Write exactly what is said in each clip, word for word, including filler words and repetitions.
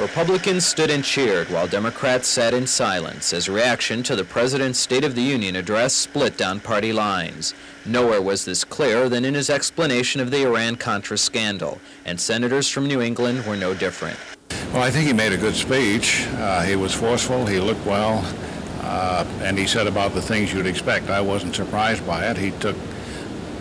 Republicans stood and cheered while Democrats sat in silence as reaction to the president's State of the Union address split down party lines. Nowhere was this clearer than in his explanation of the Iran-Contra scandal, and senators from New England were no different. Well, I think he made a good speech. Uh, he was forceful, he looked well, uh, and he said about the things you'd expect. I wasn't surprised by it. He took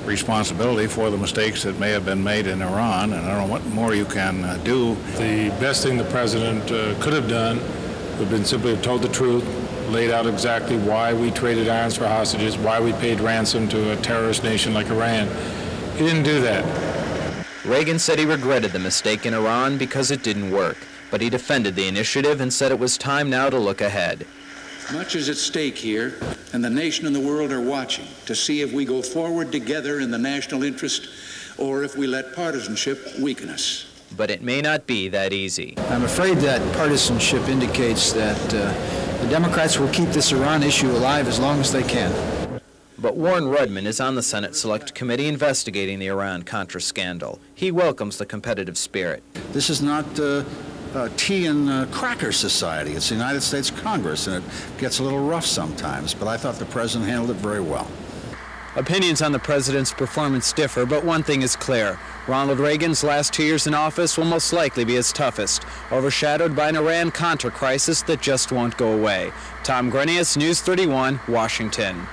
responsibility for the mistakes that may have been made in Iran, and I don't know what more you can uh, do. The best thing the president uh, could have done would have been simply have told the truth, laid out exactly why we traded arms for hostages, why we paid ransom to a terrorist nation like Iran. He didn't do that. Reagan said he regretted the mistake in Iran because it didn't work, but he defended the initiative and said it was time now to look ahead. Much is at stake here, and the nation and the world are watching to see if we go forward together in the national interest or if we let partisanship weaken us. But it may not be that easy. I'm afraid that partisanship indicates that uh, the Democrats will keep this Iran issue alive as long as they can. But Warren Rudman is on the Senate Select Committee investigating the Iran-Contra scandal. He welcomes the competitive spirit. This is not Uh, Uh, tea and uh, cracker society. It's the United States Congress, and it gets a little rough sometimes, but I thought the president handled it very well. Opinions on the president's performance differ, but one thing is clear. Ronald Reagan's last two years in office will most likely be his toughest, overshadowed by an Iran-Contra crisis that just won't go away. Tom Greanias, News thirty-one, Washington.